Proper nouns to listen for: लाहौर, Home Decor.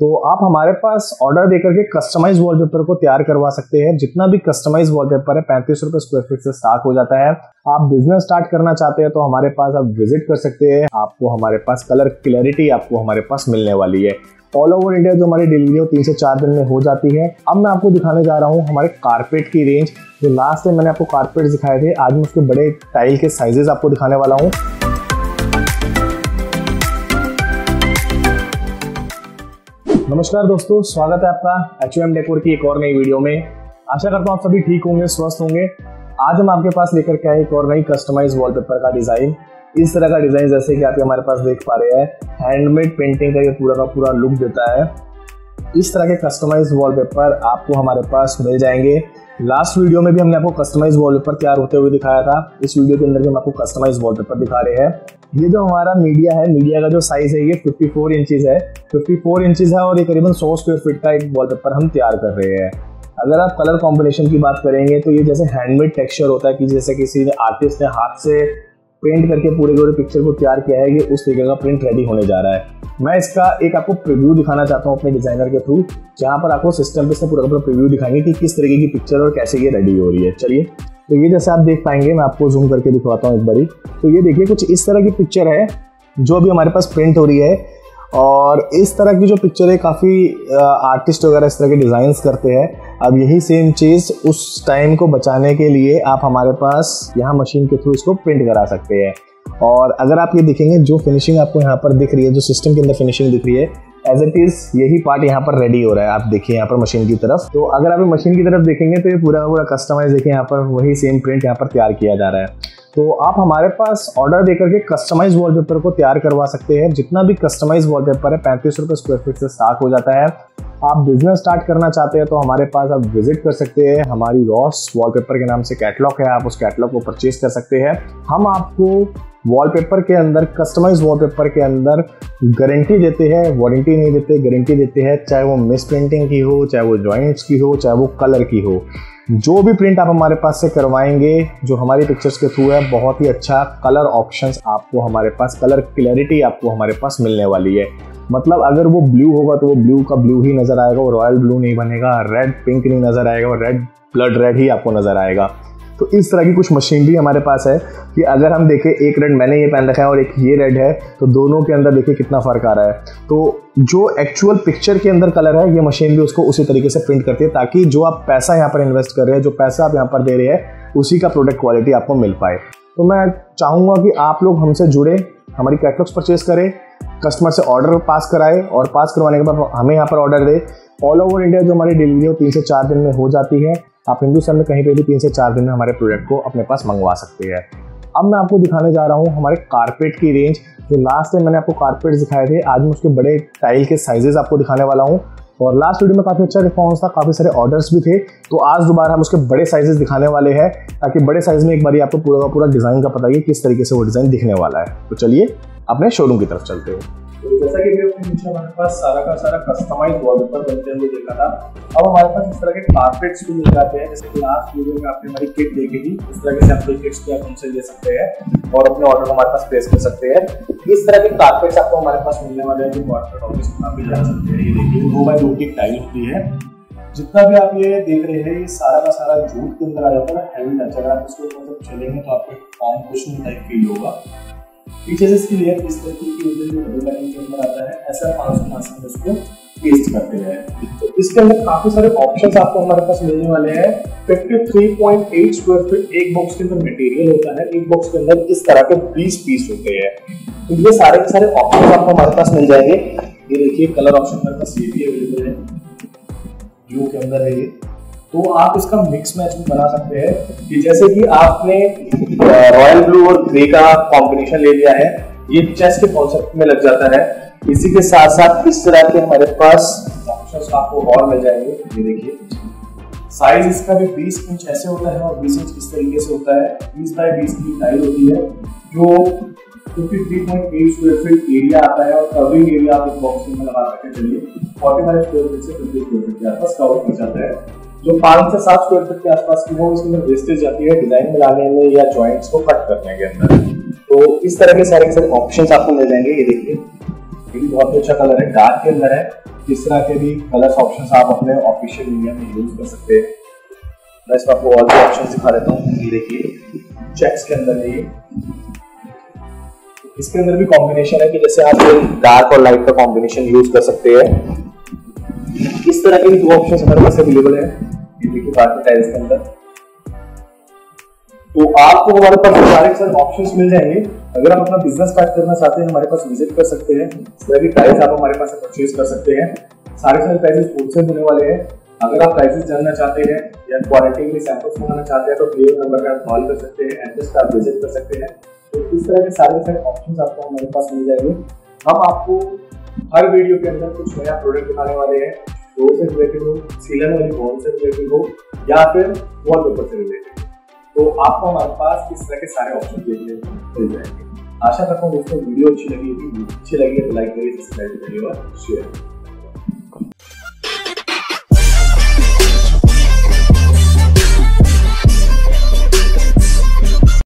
तो आप हमारे पास ऑर्डर देकर के कस्टमाइज वॉलपेपर को तैयार करवा सकते हैं। जितना भी कस्टमाइज वॉलपेपर है 35 रुपए स्क्वायर फीट से स्टार्ट हो जाता है। आप बिजनेस स्टार्ट करना चाहते हैं तो हमारे पास आप विजिट कर सकते हैं। आपको हमारे पास कलर क्लैरिटी आपको हमारे पास मिलने वाली है। ऑल ओवर इंडिया जो हमारी डिलीवरी हो 3 से 4 दिन में हो जाती है। अब मैं आपको दिखाने जा रहा हूँ हमारे कारपेट की रेंज। जो लास्ट टाइम मैंने आपको कारपेट दिखाए थे, आज मैं उसके बड़े टाइल के साइजेस आपको दिखाने वाला हूँ। नमस्कार दोस्तों, स्वागत है आपका होम डेकोर की एक और नई वीडियो में। आशा करता हूँ आप सभी ठीक होंगे, स्वस्थ होंगे। आज हम आपके पास लेकर के आए एक और नई कस्टमाइज वॉलपेपर का डिजाइन। इस तरह का डिजाइन जैसे कि आप हमारे पास देख पा रहे हैं, हैंडमेड पेंटिंग का ये पूरा का पूरा लुक देता है। इस तरह के कस्टमाइज वॉलपेपर आपको हमारे पास मिल जाएंगे। लास्ट वीडियो में भी हमने आपको कस्टमाइज वॉलपेपर तैयार होते हुए दिखाया था। इस वीडियो के अंदर भी हम आपको कस्टमाइज वॉलपेपर दिखा रहे हैं। ये जो हमारा मीडिया है, मीडिया का जो साइज है ये 54 इंचेस है। 54 इंचेस है और ये करीबन 100 स्क्वायर फीट का एक वॉलपेपर हम तैयार कर रहे हैं। अगर आप कलर कॉम्बिनेशन की बात करेंगे तो ये जैसे हैंडमेड टेक्स्चर होता है कि जैसे किसी आर्टिस्ट ने हाथ से प्रिंट करके पूरे पिक्चर को तैयार किया है, ये उस तरीके का प्रिंट रेडी होने जा रहा है। मैं इसका एक आपको प्रीव्यू दिखाना चाहता हूँ अपने डिजाइनर के थ्रू, जहाँ पर आपको सिस्टम पे इसका पूरा प्रीव्यू दिखाएंगे कि किस तरीके की पिक्चर और कैसे ये रेडी हो रही है। चलिए, तो ये जैसे आप देख पाएंगे, मैं आपको जूम करके दिखवाता हूँ एक बारी। तो ये देखिए कुछ इस तरह की पिक्चर है जो अभी हमारे पास प्रिंट हो रही है। और इस तरह की जो पिक्चर है काफ़ी आर्टिस्ट वगैरह इस तरह के डिज़ाइंस करते हैं। अब यही सेम चीज़ उस टाइम को बचाने के लिए आप हमारे पास यहाँ मशीन के थ्रू इसको प्रिंट करा सकते हैं। और अगर आप ये देखेंगे जो फिनिशिंग आपको यहाँ पर दिख रही है, जो सिस्टम के अंदर फिनिशिंग दिख रही है, एज इट इज़ यही पार्ट यहाँ पर रेडी हो रहा है। आप देखिए यहाँ पर मशीन की तरफ। तो अगर आप मशीन की तरफ देखेंगे तो ये पूरा कस्टमाइज देखिए यहाँ पर वही सेम प्रिंट यहाँ पर तैयार किया जा रहा है। तो आप हमारे पास ऑर्डर देकर के कस्टमाइज वॉलपेपर को तैयार करवा सकते हैं। जितना भी कस्टमाइज वॉलपेपर है 35 रुपए स्क्वायर फीट से स्टार्ट हो जाता है। आप बिजनेस स्टार्ट करना चाहते हैं तो हमारे पास आप विजिट कर सकते हैं। हमारी रॉस वॉलपेपर के नाम से कैटलॉग है, आप उस कैटलॉग को परचेज कर सकते हैं। हम आपको वॉलपेपर के अंदर, कस्टमाइज वॉलपेपर के अंदर गारंटी देते हैं, वारंटी नहीं देते, गारंटी देते हैं। चाहे वो मिस प्रिंटिंग की हो, चाहे वो जॉइंट्स की हो, चाहे वो कलर की हो, जो भी प्रिंट आप हमारे पास से करवाएंगे जो हमारी पिक्चर्स के थ्रू है, बहुत ही अच्छा कलर ऑप्शंस आपको हमारे पास, कलर क्लैरिटी आपको हमारे पास मिलने वाली है। मतलब अगर वो ब्लू होगा तो वो ब्लू का ब्लू ही नज़र आएगा, वो रॉयल ब्लू नहीं बनेगा। रेड पिंक नहीं नज़र आएगा, वो रेड ब्लड रेड ही आपको नज़र आएगा। तो इस तरह की कुछ मशीनरी हमारे पास है कि अगर हम देखें, एक रेड मैंने ये पहन रखा है और एक ये रेड है, तो दोनों के अंदर देखिए कितना फ़र्क आ रहा है। तो जो एक्चुअल पिक्चर के अंदर कलर है, ये मशीन भी उसको उसी तरीके से प्रिंट करती है, ताकि जो आप पैसा यहाँ पर इन्वेस्ट कर रहे हैं, जो पैसा आप यहाँ पर दे रहे हैं, उसी का प्रोडक्ट क्वालिटी आपको मिल पाए। तो मैं चाहूँगा कि आप लोग हमसे जुड़े, हमारी कैटलॉग्स परचेज करें, कस्टमर से ऑर्डर पास कराए और पास करवाने के बाद हमें यहाँ पर ऑर्डर दे। ऑल ओवर इंडिया जो हमारी डिलीवरी हो 3 से 4 दिन में हो जाती है। आप हिंदुस्तान में कहीं पे भी 3 से 4 दिन में हमारे प्रोडक्ट को अपने पास मंगवा सकते हैं। अब मैं आपको दिखाने जा रहा हूँ हमारे कारपेट की रेंज। जो लास्ट टाइम मैंने आपको कारपेट दिखाए थे, आज मैं उसके बड़े टाइल के साइजेस आपको दिखाने वाला हूँ। और लास्ट वीडियो में काफ़ी अच्छा रिस्पॉन्स था, काफ़ी सारे ऑर्डर्स भी थे, तो आज दोबारा हम उसके बड़े साइजेस दिखाने वाले हैं, ताकि बड़े साइज में एक बार आपको पूरा का पूरा डिज़ाइन का पता है किस तरीके से वो डिज़ाइन दिखने वाला है। तो चलिए अपने शोरूम की तरफ चलते हैं। तो जैसा कि हमारे पास सारा का सारा कस्टमाइज वॉलपेपर बनते हुए देखा था, अब हमारे पास इस तरह के कारपेट्स भी मिल जाते हैं। जैसे कि लास्ट वीडियो में आपने हमारी किट देखी थी, इस तरह के सैम्पल किट्स भी आप उनसे ले सकते हैं और अपने ऑर्डर को हमारे पास प्लेस कर सकते हैं। इस तरह के कारपेट्स आपको हमारे पास मिलने वाले हैं जो कॉर्पोरेट ऑफिस में आप ले जा सकते हैं। ये देखिए 2x2 की टाइल होती है। जितना भी आप ये देख रहे हैं, ये सारा का सारा जूट के अंदर आ जाता है, हैवी टच। अगर आप इसको मतलब चलेंगे तो आपको फॉर्म कुशन टाइप फील होगा। पीछे से इसकी लेयर इस तरीके की डबल लाइन के अंदर आता है, ऐसा 500 में उसको पेस्ट करते हैं। तो इसके अंदर काफी सारे ऑप्शंस आपको हमारे पास मिलने वाले हैं। 53.8 स्क्वायर फीट एक बॉक्स के अंदर मटेरियल होता है। एक बॉक्स के अंदर इस तरह के 20 पीस होते हैं। तो ये सारे के सारे ऑप्शन आपको हमारे पास मिल जाएंगे। ये देखिए कलर ऑप्शन हमारे पास ये भी अवेलेबल है, ब्लू के अंदर है ये। तो आप इसका मिक्स मैच भी बना सकते हैं कि जैसे कि आपने रॉयल ब्लू और ग्रे का कॉम्बिनेशन ले लिया है, ये चेस्ट के कॉन्सेप्ट में लग जाता है। इसी के साथ साथ इस तरह के हमारे पास ऑप्शंस आपको और मिल जाएंगे। ये देखिए साइज इसका भी 20 इंच ऐसे होता है और 20 इंच इस तरीके से होता है। 20x20 की टाइल होती है जो 53.8 स्क्वायर फीट एरिया आता है और कवरिंग एरिया आप एक बॉक्स में लगा सकते हैं। चलिए 45 स्क्वायर फीट से 50 स्क्वायर फीट के आसपास कवर किया जाता है। जो 5 से 7 स्क्वायर फीट के आसपास की हो, उसमें वेस्टेज जाती है डिजाइन मिलाने में या जॉइंट्स को कट करने के अंदर। तो इस तरह के सारे ऑप्शंस आपको मिल जाएंगे। ये देखिए ये भी बहुत अच्छा कलर है, डार्क के अंदर है। इस तरह के भी कलर्स ऑप्शंस आप अपने ऑफिशियल मीडिया में यूज कर सकते हैं। मैं इसमें आपको और भी ऑप्शंस दिखा देता हूँ। ये देखिए चेक्स के अंदर भी, इसके अंदर भी कॉम्बिनेशन है कि जैसे आप डार्क और लाइट का कॉम्बिनेशन यूज कर सकते हैं। इस तरह के भी दो ऑप्शन हमारे पास अवेलेबल है। ये देखिए कार्पेट टाइल्स के अंदर तो आपको हमारे पास सारे सारे ऑप्शंस मिल जाएंगे। अगर आप अपना बिजनेस स्टार्ट करना चाहते हैं हमारे पास विजिट कर सकते हैं। इस तरह की टाइल्स आप हमारे पास परचेज कर सकते हैं। सारे प्राइसेस होलसेल होने वाले हैं। अगर आप प्राइसेस जानना चाहते हैं या क्वालिटी के सैंपल्स मंगाना चाहते हैं तो प्ले नंबर पर आप कॉल कर सकते हैं, एड्रेस पर आप विजिट कर सकते हैं। तो इस तरह के सारे ऑप्शंस आपको हमारे पास मिल जाएंगे। हम आपको हर वीडियो के अंदर कुछ नया प्रोडक्ट दिखाने वाले हैं, डोर से रिलेटेड हो, सीलन वाली वॉल से रिलेटेड हो या फिर वॉलपेपर से रिलेटेड। तो आपको हमारे पास इस तरह के सारे ऑप्शन देखने को मिल जाएंगे। आशा करता हूँ दोस्तों वीडियो अच्छी लगी होगी। अच्छी लगी है तो लाइक करिए, सब्सक्राइब करिए और शेयर करिए।